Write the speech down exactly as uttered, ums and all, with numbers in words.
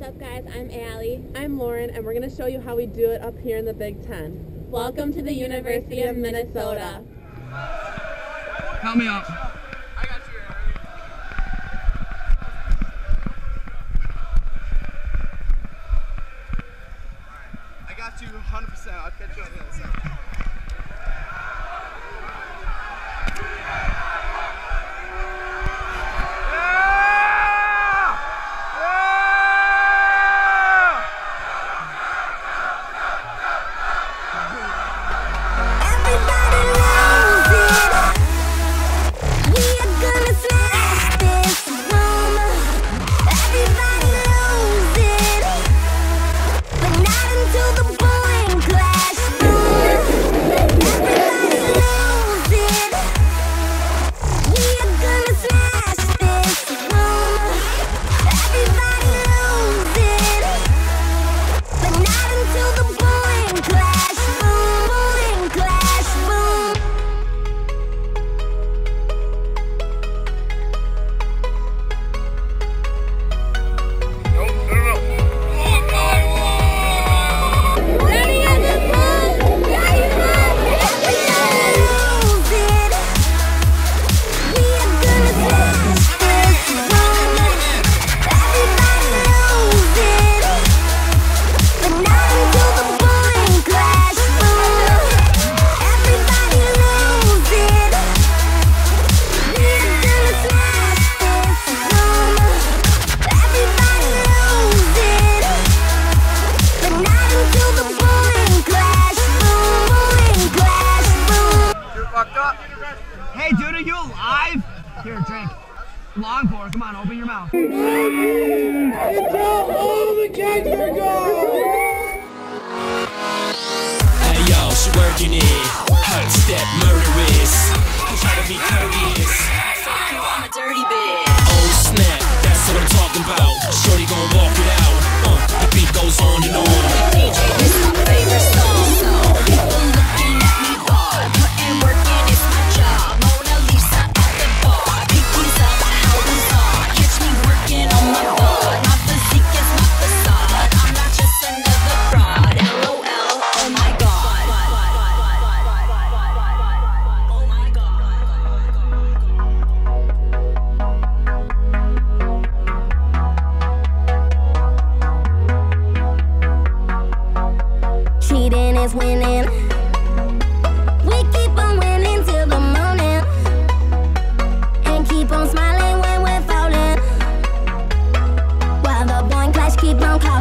What's up, guys? I'm Allie. I'm Lauren, and we're going to show you how we do it up here in the Big Ten. Welcome to the University of Minnesota. Help me up. I got you. I got you one hundred percent. I'll catch you on the other side. Hey, dude, are you alive? Here, drink. Longboard, come on, open your mouth. It's all, all the kids are gone. Hey, yo, she working it. Her step murderous. I'm trying to be courteous. Fuck you, I'm a dirty bitch. Oh, snap, that's what I'm talking about. Shorty gonna walk it out. Uh, the beat goes on and on. D J, this is my favorite song. People looking at me bald. Putting work in, it's my job. Winning. We keep on winning till the morning, and keep on smiling when we're falling, while the boy clash keep on calling.